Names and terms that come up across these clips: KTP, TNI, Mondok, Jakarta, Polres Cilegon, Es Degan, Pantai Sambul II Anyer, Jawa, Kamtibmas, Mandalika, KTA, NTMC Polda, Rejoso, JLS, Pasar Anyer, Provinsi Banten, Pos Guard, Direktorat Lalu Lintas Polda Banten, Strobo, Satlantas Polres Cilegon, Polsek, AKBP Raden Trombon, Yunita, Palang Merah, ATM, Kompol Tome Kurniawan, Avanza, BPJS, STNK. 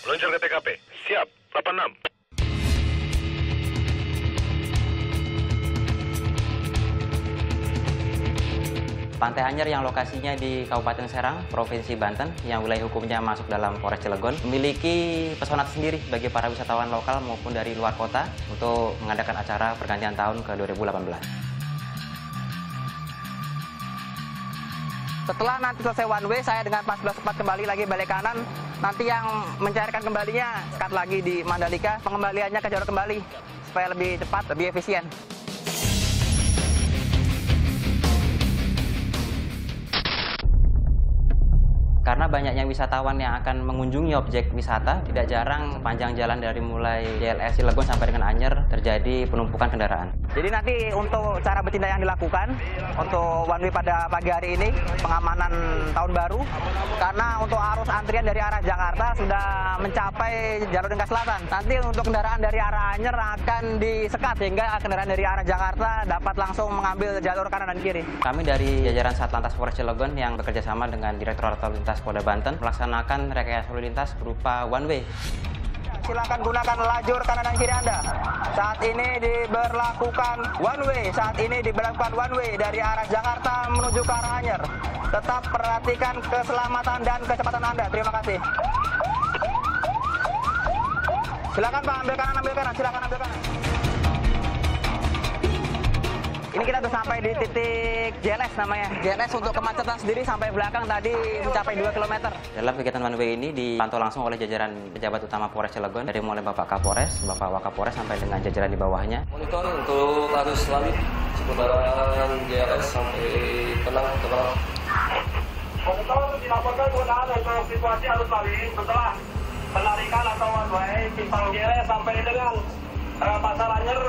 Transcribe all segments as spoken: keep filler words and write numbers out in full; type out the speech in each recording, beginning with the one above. Meluncur ke T K P. Siap, delapan enam. Pantai Anyer yang lokasinya di Kabupaten Serang, Provinsi Banten, yang wilayah hukumnya masuk dalam Polres Cilegon, memiliki pesona tersendiri bagi para wisatawan lokal maupun dari luar kota untuk mengadakan acara pergantian tahun ke dua ribu delapan belas. Setelah nanti selesai one way, saya dengan pas sebelas empat kembali lagi balik kanan, nanti yang mencairkan kembalinya sekat lagi di Mandalika, pengembaliannya ke Jawa kembali, supaya lebih cepat, lebih efisien. Karena banyaknya wisatawan yang akan mengunjungi objek wisata, tidak jarang sepanjang jalan dari mulai J L S Cilegon sampai dengan Anyer terjadi penumpukan kendaraan. Jadi nanti untuk cara bertindak yang dilakukan untuk one way pada pagi hari ini, pengamanan tahun baru, karena untuk arus antrian dari arah Jakarta sudah mencapai jalur Lingkar Selatan. Nanti untuk kendaraan dari arah Anyer akan disekat sehingga kendaraan dari arah Jakarta dapat langsung mengambil jalur kanan dan kiri. Kami dari jajaran Satlantas Polres Cilegon yang bekerja sama dengan Direktorat Lalu Lintas Polda Banten melaksanakan rekayasa lalu lintas berupa one way. Silakan gunakan lajur kanan dan kiri Anda. Saat ini diberlakukan one way. Saat ini diberlakukan one way dari arah Jakarta menuju ke arah Anyer. Tetap perhatikan keselamatan dan kecepatan Anda. Terima kasih. Silakan Pak, ambil kanan, ambil kanan. Silakan ambil kanan. Ini kita sudah sampai di titik J L S namanya. J L S untuk kemacetan sendiri sampai belakang tadi mencapai dua kilometer. Dalam kegiatan one way ini dipantau langsung oleh jajaran pejabat utama Polres Cilegon, dari mulai Bapak Kapolres, Bapak Wakapolres sampai dengan jajaran di bawahnya. Monitor untuk arus lalu seputaran J L S sampai tenang ke bawah. Monitor untuk dilaporkan penggunaan atau situasi arus lalu setelah penarikan atau one way simpang J L S sampai dengan Pasar Anyer,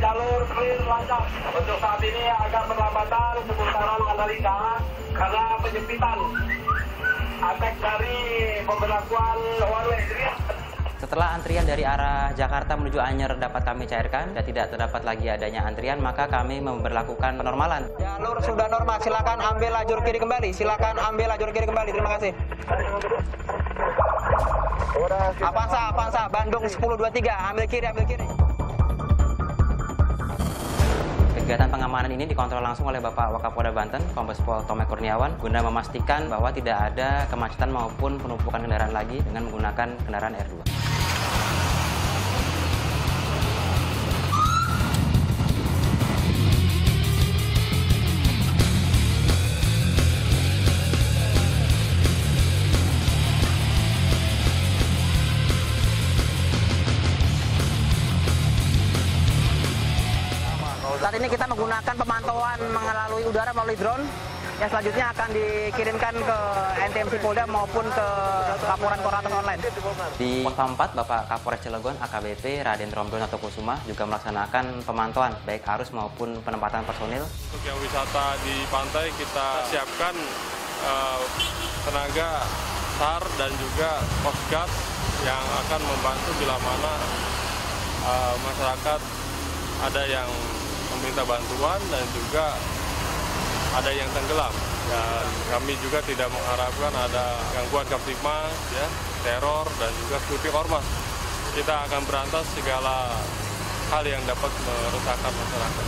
jalur clear lancar. Untuk saat ini agak perlambatan seputaran Mandalika karena penyempitan aspek dari pemberlakuan one way. Setelah antrian dari arah Jakarta menuju Anyer dapat kami cairkan dan tidak terdapat lagi adanya antrian, maka kami memberlakukan penormalan. Jalur sudah normal, silakan ambil lajur kiri kembali. Silakan ambil lajur kiri kembali. Terima kasih. Avanza, Avanza, Bandung sepuluh dua puluh tiga, ambil kiri, ambil kiri. Kegiatan pengamanan ini dikontrol langsung oleh Bapak Wakapolda Banten, Kompol Tome Kurniawan, guna memastikan bahwa tidak ada kemacetan maupun penumpukan kendaraan lagi dengan menggunakan kendaraan R dua. Saat ini kita menggunakan pemantauan melalui udara melalui drone yang selanjutnya akan dikirimkan ke N T M C Polda maupun ke laporan korantas online. Di Pos empat, Bapak Kapolres Cilegon A K B P Raden Trombon atau Kusuma juga melaksanakan pemantauan baik arus maupun penempatan personil. Untuk yang wisata di pantai kita siapkan uh, tenaga S A R dan juga Pos Guard yang akan membantu bila mana uh, masyarakat ada yang meminta bantuan dan juga ada yang tenggelam, dan kami juga tidak mengharapkan ada gangguan kamtipmas, ya, teror dan juga skupi ormas. Kita akan berantas segala hal yang dapat merusakkan masyarakat.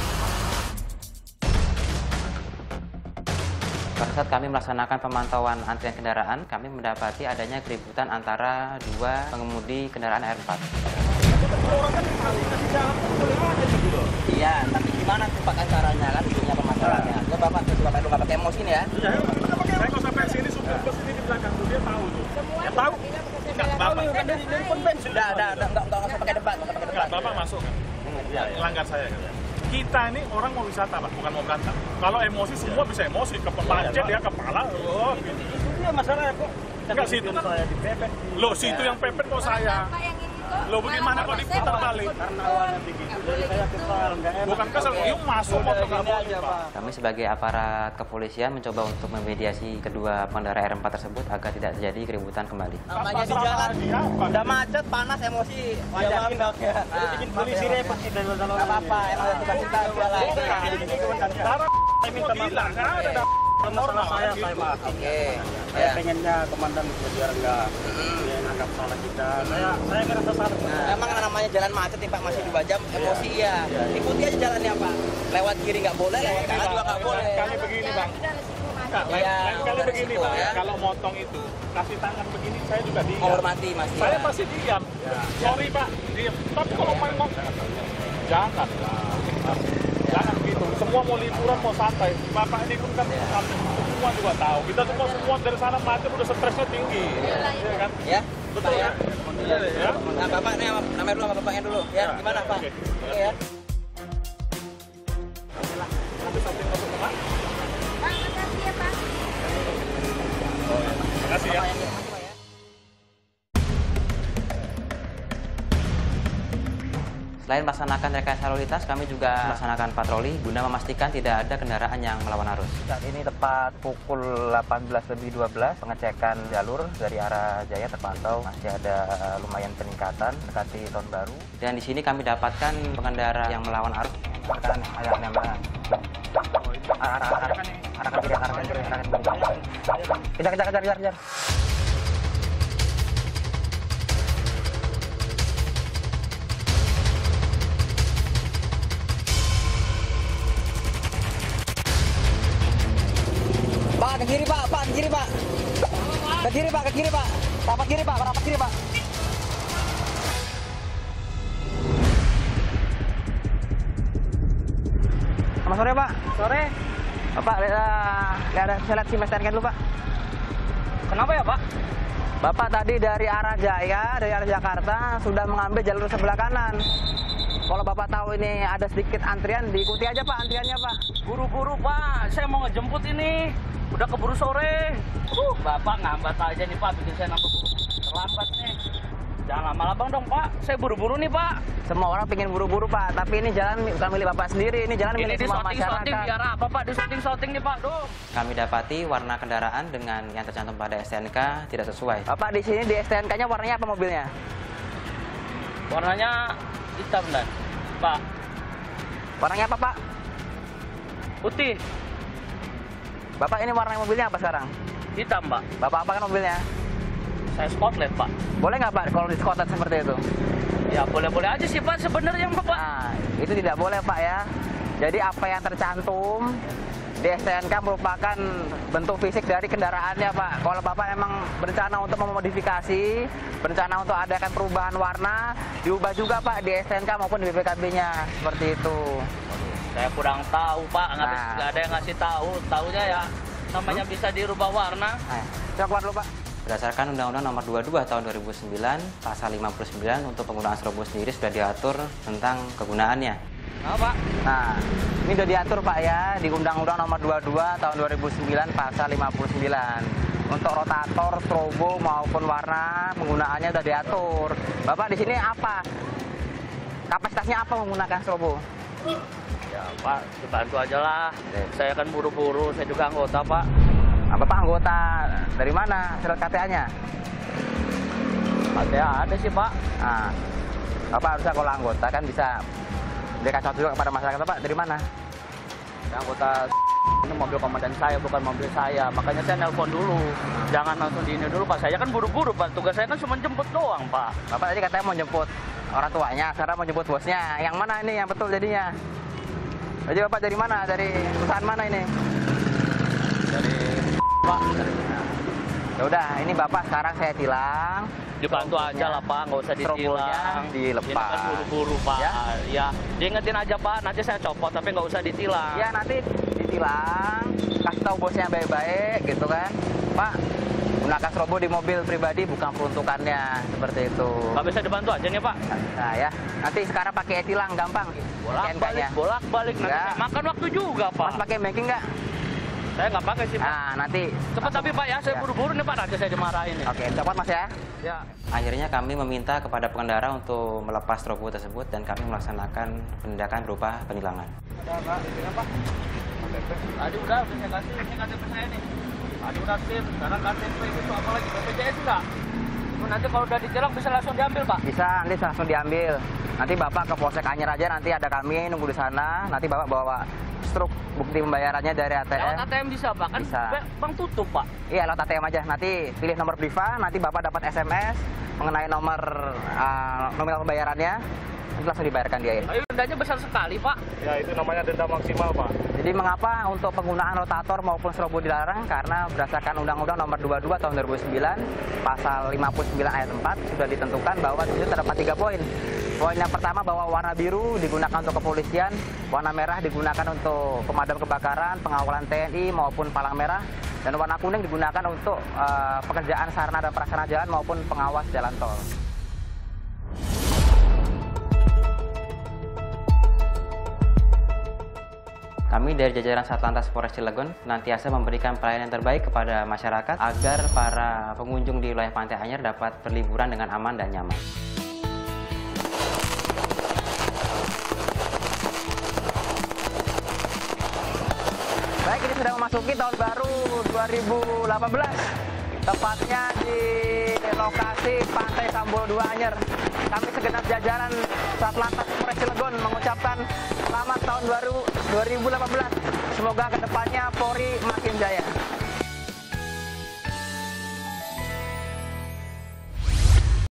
Pada saat kami melaksanakan pemantauan antrian kendaraan, kami mendapati adanya keributan antara dua pengemudi kendaraan R empat. Iya, tapi gimana tuh Pak acaranya kan punya permasalahannya? Ke Bapak ke Bapak enggak pakai emosi nih ya. Iya, saya kalau sampai sini supir bus ini di belakang tuh dia tahu tuh. Ya tahu. Enggak Bapak kan dari konven sudah ada enggak enggak usah pakai debat, enggak pakai debat. Bapak masuk kan? Iya, langgar saya kan. Kita ini orang mau wisata Pak, bukan mau berantem. Kalau emosi semua bisa emosi, kepancet ya kepala. Oh, gitu. Itu dia masalahnya kok. Enggak situ kan saya dipepet. Loh, situ yang pepet kok saya. Lo bagaimana kalau diputar balik? Karena awalnya begitu, jadi saya kesal, nggak enak. Bukan kesal, yuk masuk motor kamu aja, Pak. Kami sebagai aparat kepolisian mencoba untuk memediasi kedua pengendara R empat tersebut agar tidak terjadi keributan kembali. Namanya di jalan, udah macet, panas, emosi, wajar. Jadi bikin polisi repot sih dari jalan. Gak apa-apa, emang ada tugas kita dua lagi. Karena saya minta maaf, karena ada normal saya, saya maaf. Saya pengennya komandan biar nggak. tetap salah kita. Saya saya merasa salah. Nah, emang namanya jalan macet nih Pak, masih dua jam emosi ya. Ya. Ikuti aja jalannya Pak. Lewat kiri nggak boleh, lewat kanan juga nggak boleh. Kami begini Bang. Nah, lain, ya, lain kali begini Pak, ya. Kalau motong itu kasih tangan begini saya juga diam. Hormati Mas. Saya pasti diam. Ya. Sorry Pak, diam. Tapi kalau main motong jangan lah. Jangan gitu. Semua mau liburan mau santai. Bapak ini pun kan ya. Semua juga tahu. Kita semua semua dari sana macet udah stresnya tinggi. Iya ya, kan? Ya. Betul ya. Ya. Ya. Nah, Bapak nih namanya dulu sama Bapaknya dulu ya. Ya. Gimana Pak? Oke okay. Ya. Terima kasih ya. Selain melaksanakan rekayasa lalu lintas, kami juga melaksanakan patroli guna memastikan tidak ada kendaraan yang melawan arus. Saat ini tepat pukul delapan belas lebih dua belas, pengecekan jalur dari arah Jaya terpantau masih ada lumayan peningkatan mendekati tahun baru. Dan di sini kami dapatkan pengendara yang melawan arus. Arahkan arahkan kejar kejar kejar kejar. Pak ke kiri Pak, Pak ke kiri Pak. Ke kiri Pak, ke kiri Pak. Rapat kiri Pak, rapat kiri Pak. Selamat sore Pak. Sore. Bapak, lihat ada bisa lihat si Mas T N K dulu Pak. Kenapa ya Pak? Bapak tadi dari arah Jaya, dari arah Jakarta sudah mengambil jalur sebelah kanan. Kalau Bapak tahu ini ada sedikit antrian, diikuti aja Pak antriannya Pak. Buru-buru Pak, saya mau ngejemput ini. Udah keburu sore. Uh, Bapak ngambat aja nih Pak, bikin saya nambah terlambat nih. Jangan lama-lama dong Pak, saya buru-buru nih Pak. Semua orang pengen buru-buru Pak, tapi ini jalan bukan milik Bapak sendiri, ini jalan milik ini semua masyarakat. Ini biar apa Pak, disorting-sorting nih Pak. Duh. Kami dapati warna kendaraan dengan yang tercantum pada S T N K tidak sesuai. Bapak di sini di S T N K-nya warnanya apa mobilnya? Warnanya hitam dan Pak. Warnanya apa Pak? Putih. Bapak ini warna mobilnya apa sekarang? Hitam Pak. Bapak apa kan mobilnya? Saya Scotland Pak. Boleh nggak Pak kalau di Scotland seperti itu? Ya boleh-boleh aja sih Pak sebenarnya Bapak. Nah, itu tidak boleh Pak ya. Jadi apa yang tercantum di S T N K merupakan bentuk fisik dari kendaraannya Pak. Kalau Bapak memang berencana untuk memodifikasi, berencana untuk adakan perubahan warna, diubah juga Pak di S T N K maupun di B P K B-nya seperti itu. Saya kurang tahu Pak, nggak nah. Ada yang ngasih tahu. Tahunya ya namanya hmm? bisa dirubah warna. Nah, coba keluar dulu Pak. Berdasarkan Undang-Undang Nomor dua puluh dua Tahun dua ribu sembilan, Pasal lima puluh sembilan untuk penggunaan strobo sendiri sudah diatur tentang kegunaannya. Nah, Pak. Nah, ini sudah diatur Pak ya di Undang-Undang Nomor dua puluh dua Tahun dua ribu sembilan, Pasal lima puluh sembilan. Untuk rotator, strobo maupun warna penggunaannya sudah diatur. Bapak di sini apa? Kapasitasnya apa menggunakan strobo? Ya Pak, dibantu aja lah. Saya kan buru-buru, saya juga anggota Pak. Bapak anggota dari mana surat K T A-nya? K T A ada sih Pak. Nah, Bapak harusnya kalau anggota kan bisa berikan contoh juga kepada masyarakat. Bapak dari mana? Anggota ini mobil komandan saya bukan mobil saya, makanya saya nelpon dulu. Jangan langsung di ini dulu Pak. Saya kan buru-buru Pak. Tugas saya kan cuma jemput doang Pak. Bapak tadi katanya mau jemput orang tuanya, sekarang mau jemput bosnya. Yang mana ini yang betul jadinya? Jadi Bapak dari mana? Dari perusahaan mana ini? Dari Pak. Ya udah, ini Bapak sekarang saya tilang. Dibantu aja lah Pak, nggak usah ditilang. Dilepas. Kan buru-buru Pak. Ya, ya. Diingetin aja Pak, nanti saya copot tapi nggak usah ditilang. Ya nanti ditilang, kasih tahu bosnya baik-baik gitu kan. Pak, gunakan strobo di mobil pribadi bukan peruntukannya, seperti itu. Nggak bisa dibantu aja nih Pak. Nah ya, nanti sekarang pakai tilang gampang. Bolak-balik, bolak-balik. Nanti ya. Makan waktu juga Pak. Mas pakai banking nggak? Saya nggak pakai sih, Pak. Nah, nanti cepat tapi Pak ya, saya buru-buru ya. Nih Pak, nanti saya dimarahin. Oke, cepat Mas ya. Ya. Akhirnya kami meminta kepada pengendara untuk melepas strobo tersebut dan kami melaksanakan penindakan berupa penilangan. Ada Pak, ini Pak. Tadi udah, saya kasih ini K T P saya nih. Tadi udah sip, sekarang K T P itu apa lagi? B P J S nggak? Nanti kalau udah ditilang bisa langsung diambil Pak? Bisa, nanti langsung diambil. Nanti Bapak ke Polsek Anyer aja, nanti ada kami nunggu di sana. Nanti Bapak bawa struk bukti pembayarannya dari A T M. Lewat A T M bisa Pak? Kan bisa. Bang tutup Pak? Iya, lewat A T M aja. Nanti pilih nomor priva, nanti Bapak dapat S M S. mengenai nomor uh, nominal pembayarannya, langsung dibayarkan di air. Tapi dendanya besar sekali, Pak. Ya, itu namanya denda maksimal, Pak. Jadi mengapa untuk penggunaan rotator maupun strobo dilarang? Karena berdasarkan Undang-Undang Nomor dua puluh dua Tahun dua ribu sembilan, Pasal lima puluh sembilan Ayat empat, sudah ditentukan bahwa di situ terdapat tiga poin. Poin yang pertama bahwa warna biru digunakan untuk kepolisian, warna merah digunakan untuk pemadam kebakaran, pengawalan T N I maupun Palang Merah, dan warna kuning digunakan untuk uh, pekerjaan sarana dan prasarana jalan maupun pengawas jalan tol. Kami dari jajaran Satlantas Polres Cilegon senantiasa memberikan pelayanan terbaik kepada masyarakat agar para pengunjung di wilayah Pantai Anyer dapat berliburan dengan aman dan nyaman. Baik, ini sedang memasuki tahun baru dua ribu delapan belas, tepatnya di lokasi Pantai Sambul dua Anyer. Kami segenap jajaran Satlantas Polres Cilegon mengucapkan selamat tahun baru dua ribu delapan belas. Semoga kedepannya Polri makin jaya.